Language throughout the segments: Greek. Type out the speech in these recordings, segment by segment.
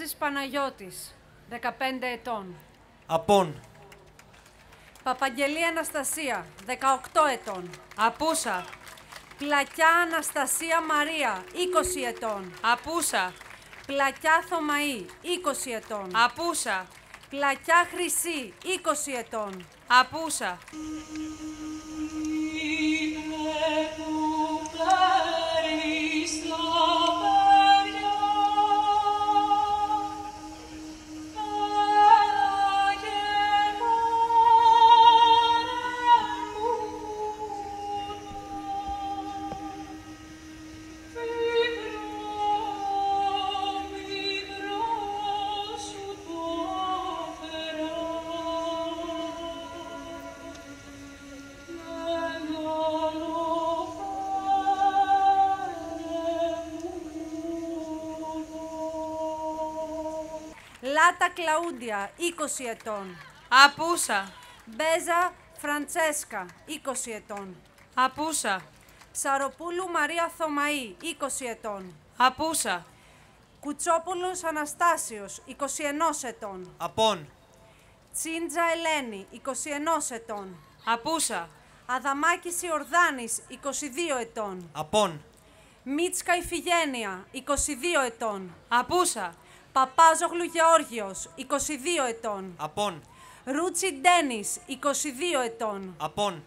Καζής Παναγιώτης, 15 ετών. Απών. Παπαγγελία Αναστασία, 18 ετών. Απούσα. Πλακιά Αναστασία Μαρία, 20 ετών. Απούσα. Πλακιά Θωμαή, 20 ετών. Απούσα. Πλακιά Χρυσή, 20 ετών. Απούσα. Τάτα Κλαούντια, 20 ετών. Απούσα. Μπέζα Φραντσέσκα, 20 ετών. Απούσα. Σαροπούλου Μαρία Θωμαή, 20 ετών. Απούσα. Κουτσόπουλος Αναστάσιος, 21 ετών. Απών. Τσίντζα Ελένη, 21 ετών. Απούσα. Αδαμάκης Ιορδάνης, 22 ετών. Απών. Μίτσκα Ιφυγένεια, 22 ετών. Απούσα. Παπάζογλου Γεώργιος, 22 ετών. Απών. Ρούτσι Ντένις, 22 ετών. Απών.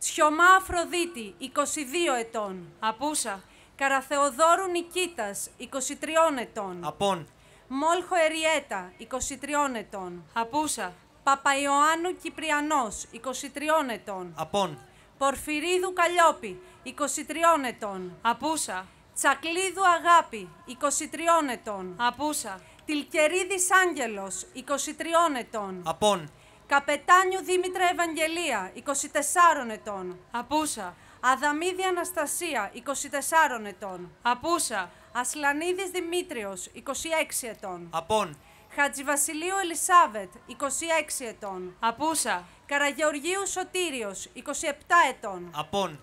Τσιωμά Αφροδίτη, 22 ετών. Απούσα. Καραθεοδόρου Νικήτας, 23 ετών. Απών. Μόλχο Εριέτα, 23 ετών. Απούσα. Παπαϊωάννου Κυπριανός, 23 ετών. Απών. Πορφυρίδου Καλιόπη, 23 ετών. Απούσα. Τσακλίδου Αγάπη, 23 ετών. Απούσα. Τιλκερίδης Άγγελος, 23 ετών. Απών. Καπετάνιου Δήμητρα Ευαγγελία, 24 ετών. Απούσα. Αδαμίδη Αναστασία, 24 ετών. Απούσα. Ασλανίδης Δημήτριος, 26 ετών. Απών. Χατζιβασιλείο Ελισάβετ, 26 ετών. Απούσα. Καραγεωργίου Σωτήριος, 27 ετών. Απών.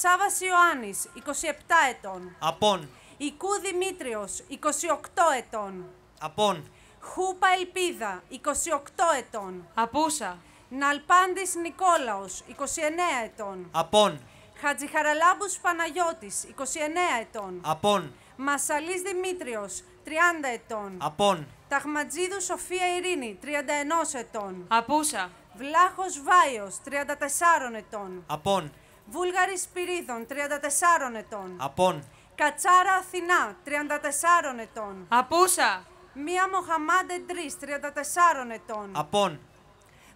Σάβας Ιωάννης, 27 ετών. Απών. Ικού Δημήτριος, 28 ετών. Απών. Χούπα Ελπίδα, 28 ετών. Απούσα. Ναλπάντης Νικόλαος, 29 ετών. Απών. Χατζιχαραλάμπους Παναγιώτης, 29 ετών. Απών. Μασαλής Δημήτριος, 30 ετών. Απών. Ταχματζίδου Σοφία Ειρήνη, 31 ετών. Απούσα. Βλάχος Βάιος, 34 ετών. Απών. Βούλγαρη Σπυρίδων, 34 ετών. Απών. Κατσάρα Αθηνά, 34 ετών. Απούσα. Μία Μοχαμάντε Ντρίς, 34 ετών. Απών.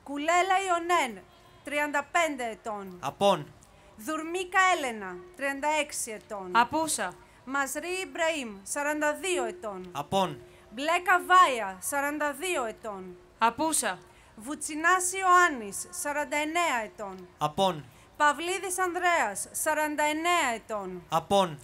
Κουλέλα Ιωνέν, 35 ετών. Απών. Δουρμίκα Έλενα, 36 ετών. Απούσα. Μαζρί Ιμπραήμ, 42 ετών. Απών. Μπλέκα Βάια, 42 ετών. Απούσα. Βουτσινάς Ιωάννης, 49 ετών. Απών. Παυλίδης Ανδρέας, 49 ετών. Απών.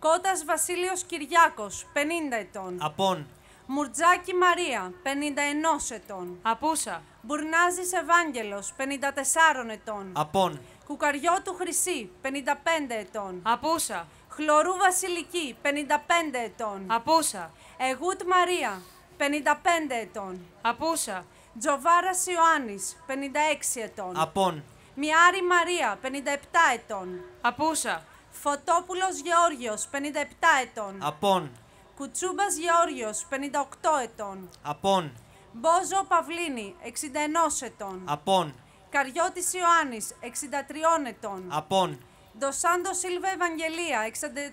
Κώτας Βασίλειος Κυριάκος, 50 ετών. Απών. Μουρτζάκη Μαρία, 51 ετών. Απούσα. Μπουρνάζης Ευάγγελος, 54 ετών. Απών. Κουκαριώτου Χρυσή, 55 ετών. Απούσα. Χλωρού Βασιλική, 55 ετών. Απούσα. Εγούτ Μαρία, 55 ετών. Απούσα. Τζοβάρας Ιωάννης, 56 ετών. Απών. Μιάρη Μαρία, 57 ετών. Απούσα. Φωτόπουλος Γεώργιος, 57 ετών. Απών. Κουτσούμπας Γεώργιος, 58 ετών. Απών. Μπόζο Παυλίνη, 61 ετών. Απών. Καριώτης Ιωάννης, 63 ετών. Απών. Ντοσάντο Σίλβα Ευαγγελία,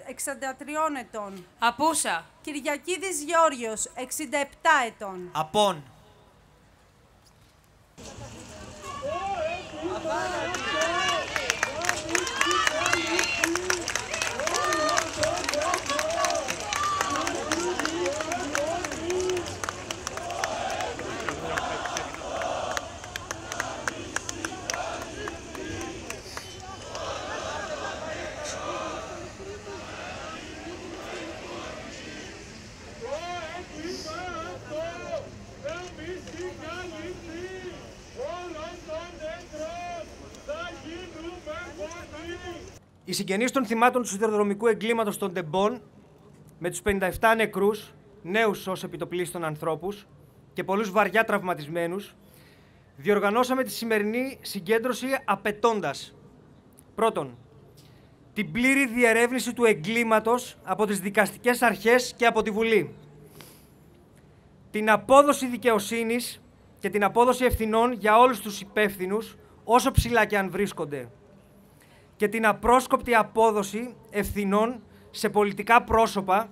63 ετών. Απούσα. Κυριακίδης Γεώργιος, 67 ετών. Απών. Οι συγγενείς των θυμάτων του σιδηροδρομικού εγκλήματος των Τεμπών, με τους 57 νεκρούς, νέους ως επιτοπλίστων ανθρώπους και πολλούς βαριά τραυματισμένους, διοργανώσαμε τη σημερινή συγκέντρωση απαιτώντας: πρώτον, την πλήρη διερεύνηση του εγκλήματος από τις δικαστικές αρχές και από τη Βουλή, την απόδοση δικαιοσύνης και την απόδοση ευθυνών για όλους τους υπεύθυνους, όσο ψηλά και αν βρίσκονται, και την απρόσκοπτη απόδοση ευθυνών σε πολιτικά πρόσωπα,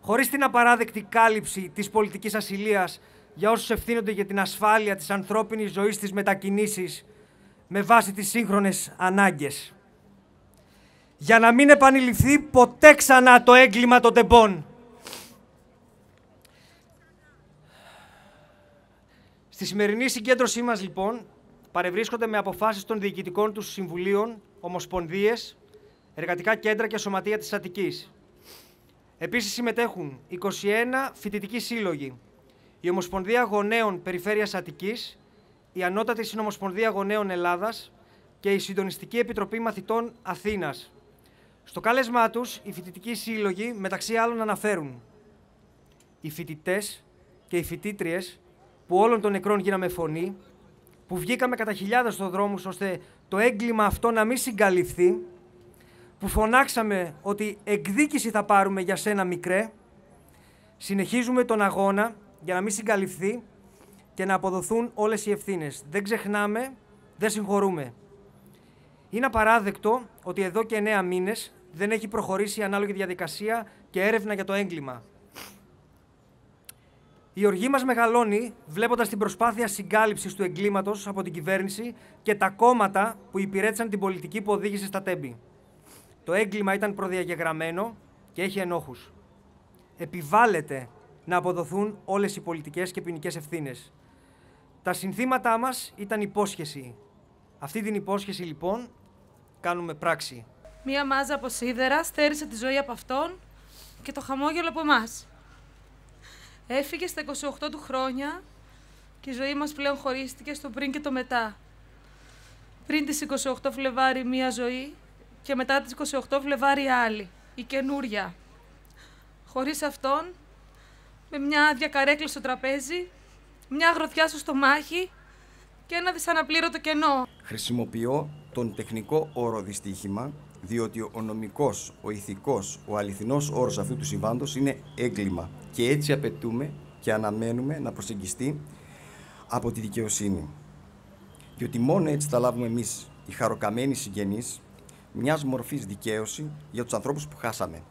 χωρίς την απαράδεκτη κάλυψη της πολιτικής ασυλίας για όσους ευθύνονται για την ασφάλεια της ανθρώπινης ζωής στις μετακινήσεις με βάση τις σύγχρονες ανάγκες. Για να μην επανειληφθεί ποτέ ξανά το έγκλημα των Τεμπών. Στη σημερινή συγκέντρωσή μας, λοιπόν, παρευρίσκονται με αποφάσεις των διοικητικών τους συμβουλίων, ομοσπονδίες, εργατικά κέντρα και σωματεία της Αττικής. Επίσης συμμετέχουν 21 φοιτητικοί σύλλογοι, η Ομοσπονδία Γονέων Περιφέρειας Αττικής, η Ανώτατη Συνομοσπονδία Γονέων Ελλάδας και η Συντονιστική Επιτροπή Μαθητών Αθήνας. Στο κάλεσμά τους, οι φοιτητικοί σύλλογοι μεταξύ άλλων αναφέρουν: οι φοιτητές και οι φοιτήτριες που όλων των νεκρών γίναμε φωνή, που βγήκαμε κατά χιλιάδες στους δρόμους ώστε το έγκλημα αυτό να μην συγκαλυφθεί, που φωνάξαμε ότι εκδίκηση θα πάρουμε για σένα, μικρέ, συνεχίζουμε τον αγώνα για να μην συγκαλυφθεί και να αποδοθούν όλες οι ευθύνες. Δεν ξεχνάμε, δεν συγχωρούμε. Είναι απαράδεκτο ότι εδώ και 9 μήνες δεν έχει προχωρήσει η ανάλογη διαδικασία και έρευνα για το έγκλημα. Η οργή μας μεγαλώνει βλέποντας την προσπάθεια συγκάλυψης του εγκλήματος από την κυβέρνηση και τα κόμματα που υπηρέτησαν την πολιτική που οδήγησε στα Τέμπη. Το έγκλημα ήταν προδιαγεγραμμένο και έχει ενόχους. Επιβάλλεται να αποδοθούν όλες οι πολιτικές και ποινικές ευθύνες. Τα συνθήματά μας ήταν υπόσχεση. Αυτή την υπόσχεση, λοιπόν, κάνουμε πράξη. Μία μάζα από σίδερα στέρισε τη ζωή από αυτόν και το χαμόγελο από εμάς. Έφυγε στα 28 του χρόνια και η ζωή μας πλέον χωρίστηκε στο πριν και το μετά. Πριν τις 28 Φλεβάρι μία ζωή και μετά τις 28 Φλεβάρι άλλη, η καινούρια. Χωρίς αυτόν, με μια άδεια καρέκλα στο τραπέζι, μια αγροθιά στο στομάχι και ένα δυσαναπλήρωτο κενό. Χρησιμοποιώ τον τεχνικό όρο δυστύχημα, διότι ο νομικός, ο ηθικός, ο αληθινός όρος αυτού του συμβάντος είναι έγκλημα. Και έτσι απαιτούμε και αναμένουμε να προσεγγιστεί από τη δικαιοσύνη. Διότι μόνο έτσι θα λάβουμε εμείς, οι χαροκαμένοι συγγενείς, μιας μορφής δικαίωση για τους ανθρώπους που χάσαμε.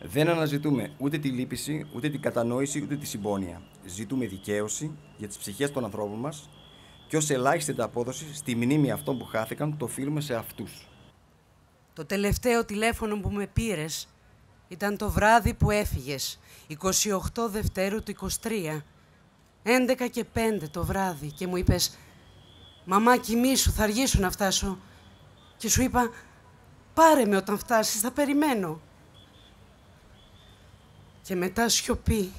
Δεν αναζητούμε ούτε τη λύπηση, ούτε την κατανόηση, ούτε τη συμπόνια. Ζητούμε δικαίωση για τις ψυχές των ανθρώπων μας και ως ελάχιστη ανταπόδοση στη μνήμη αυτών που χάθηκαν το οφείλουμε σε αυτούς. Το τελευταίο τηλέφωνο που με πήρες ήταν το βράδυ που έφυγες, 28 Δευτέρου του 23, 11 και 5 το βράδυ, και μου είπες «Μαμά, κοιμήσου, θα αργήσω να φτάσω». Και σου είπα «Πάρε με όταν φτάσεις, θα περιμένω». Και μετά σιωπή.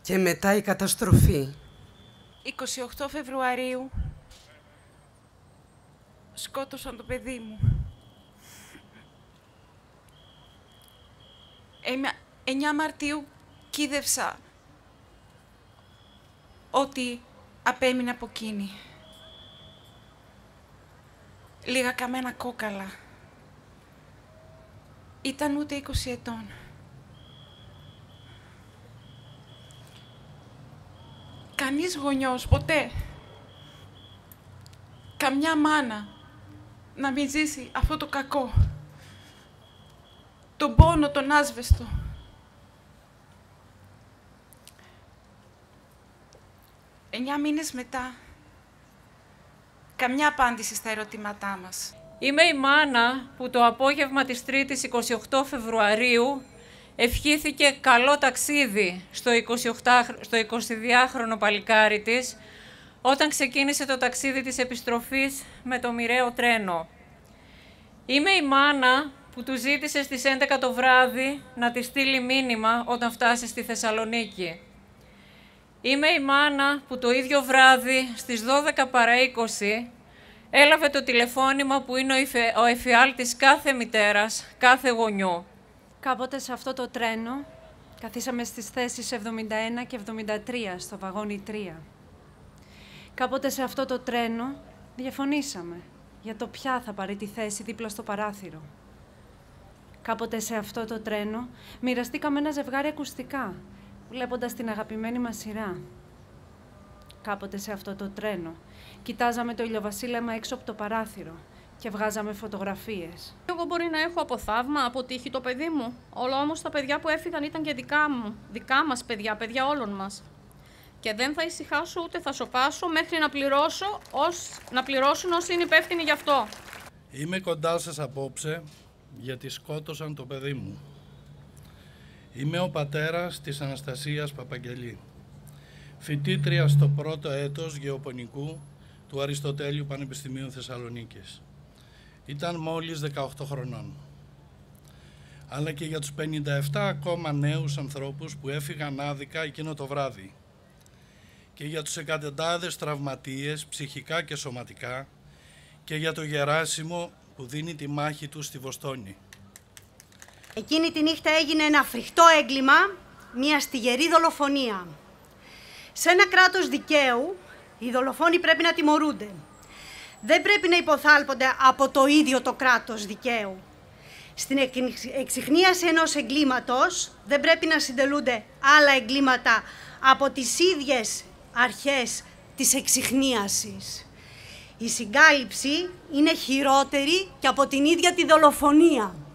Και μετά η καταστροφή. 28 Φεβρουαρίου σκότωσαν το παιδί μου. 9 Μαρτίου κίδευσα ότι απέμεινα από εκείνη. Λίγα καμένα κόκαλα. Ήταν ούτε 20 ετών. Κανείς γονιός, ποτέ, καμιά μάνα να μην ζήσει αυτό το κακό. Τον πόνο, τον άσβεστο. Εννιά μήνες μετά, καμιά απάντηση στα ερωτήματά μας. Είμαι η μάνα που το απόγευμα της 3ης 28 Φεβρουαρίου ευχήθηκε καλό ταξίδι στο 22χρονο παλικάρι της, όταν ξεκίνησε το ταξίδι της επιστροφής με το μοιραίο τρένο. Είμαι η μάνα που του ζήτησε στις 11 το βράδυ να τη στείλει μήνυμα όταν φτάσει στη Θεσσαλονίκη. Είμαι η μάνα που το ίδιο βράδυ στις 12 παρά 20 έλαβε το τηλεφώνημα που είναι ο εφιάλτης κάθε μητέρας, κάθε γονιού. Κάποτε σε αυτό το τρένο καθίσαμε στις θέσεις 71 και 73 στο βαγόνι 3. Κάποτε σε αυτό το τρένο διαφωνήσαμε για το ποια θα πάρει τη θέση δίπλα στο παράθυρο. Κάποτε σε αυτό το τρένο μοιραστήκαμε ένα ζευγάρι ακουστικά, βλέποντας την αγαπημένη μας σειρά. Κάποτε σε αυτό το τρένο κοιτάζαμε το ηλιοβασίλεμα έξω από το παράθυρο και βγάζαμε φωτογραφίες. Εγώ μπορεί να έχω από θαύμα αποτύχει το παιδί μου, όλο όμως τα παιδιά που έφυγαν ήταν και δικά μας παιδιά, παιδιά όλων μας. Και δεν θα ησυχάσω ούτε θα σοπάσω μέχρι να πληρώσουν όσοι είναι υπεύθυνοι γι' αυτό. Είμαι κοντά σας απόψε γιατί σκότωσαν το παιδί μου. Είμαι ο πατέρας της Αναστασίας Παπαγγελή, φοιτήτρια στο πρώτο έτος γεωπονικού του Αριστοτέλειου Πανεπιστημίου Θεσσαλονίκης. Ήταν μόλις 18 χρονών. Αλλά και για τους 57 ακόμα νέους ανθρώπους που έφυγαν άδικα εκείνο το βράδυ και για τους εκατοντάδες τραυματίες ψυχικά και σωματικά και για το Γεράσιμο που δίνει τη μάχη του στη Βοστόνη. Εκείνη τη νύχτα έγινε ένα φρικτό έγκλημα, μια στιγερή δολοφονία. Σε ένα κράτος δικαίου, οι δολοφόνοι πρέπει να τιμωρούνται. Δεν πρέπει να υποθάλπονται από το ίδιο το κράτος δικαίου. Στην εξιχνίαση ενός εγκλήματος δεν πρέπει να συντελούνται άλλα εγκλήματα από τις ίδιες αρχές της εξιχνίασης. Η συγκάλυψη είναι χειρότερη και από την ίδια τη δολοφονία.